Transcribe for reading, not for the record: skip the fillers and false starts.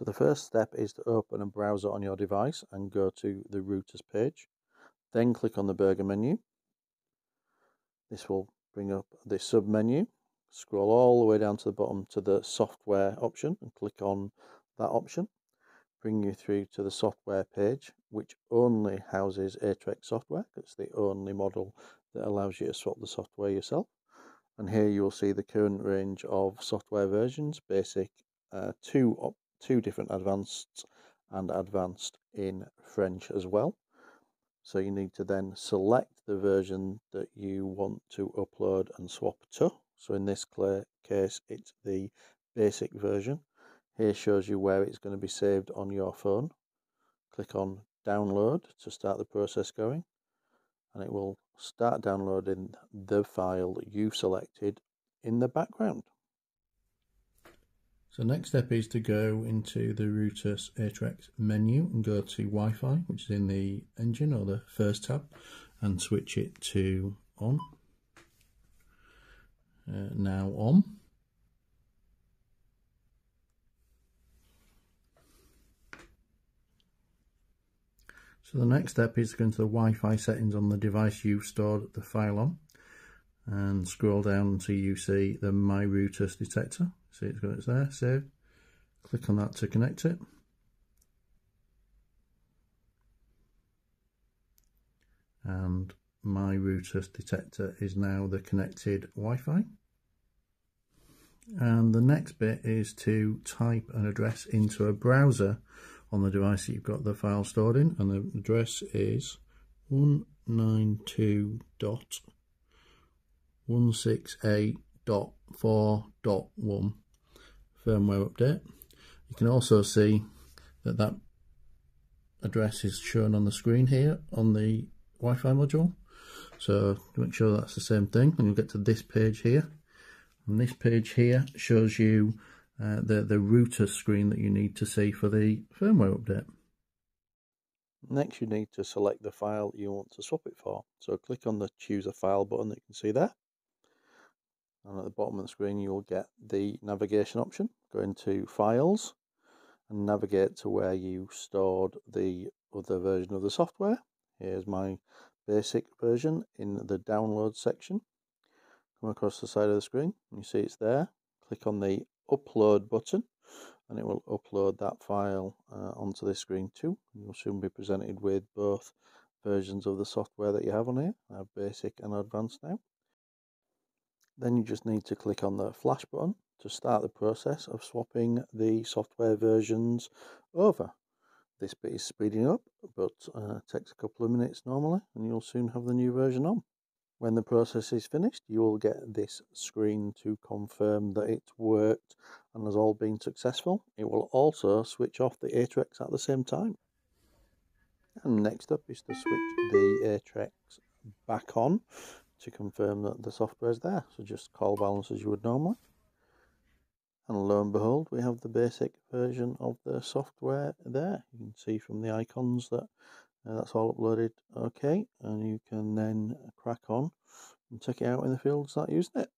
So the first step is to open a browser on your device and go to the Rutus page. Then click on the burger menu. This will bring up the sub-menu. Scroll all the way down to the bottom to the software option and click on that option. Bring you through to the software page, which only houses Atrex software. It's the only model that allows you to swap the software yourself. And here you will see the current range of software versions, Basic, two different Advanced, and Advanced in French as well. So you need to then select the version that you want to upload and swap to. So in this case, it's the Basic version. Here shows you where it's going to be saved on your phone. Click on download to start the process going, and it will start downloading the file you selected in the background. So next step is to go into the Rutus Atrex menu and go to Wi-Fi, which is in the engine or the first tab, and switch it to on. Now on. So the next step is to go into the Wi-Fi settings on the device you've stored the file on and scroll down until you see the My Rutus detector. See it's there, saved. Click on that to connect it. And My Rutus detector is now the connected Wi-Fi. And the next bit is to type an address into a browser on the device that you've got the file stored in, and the address is 192.168.4.1 firmware update. You can also see that that address is shown on the screen here on the Wi-Fi module, so make sure that's the same thing, and you'll get to this page here, and this page here shows you the router screen that you need to see for the firmware update. Next you need to select the file you want to swap it for, so click on the choose a file button that you can see there, and at the bottom of the screen you will get the navigation option. Go into files and navigate to where you stored the other version of the software. Here's my Basic version in the download section. Come across the side of the screen and you see it's there. Click on the upload button and it will upload that file onto this screen too. You'll soon be presented with both versions of the software that you have on here. I have Basic and Advanced now. Then you just need to click on the flash button to start the process of swapping the software versions over. This bit is speeding up, but takes a couple of minutes normally, and you'll soon have the new version on. When the process is finished, you will get this screen to confirm that it's worked and has all been successful. It will also switch off the Atrex at the same time. And next up is to switch the Atrex back on to confirm that the software is there. So just call balance as you would normally. And lo and behold, we have the Basic version of the software there. You can see from the icons that that's all uploaded okay, and you can then crack on and check it out in the fields that used it.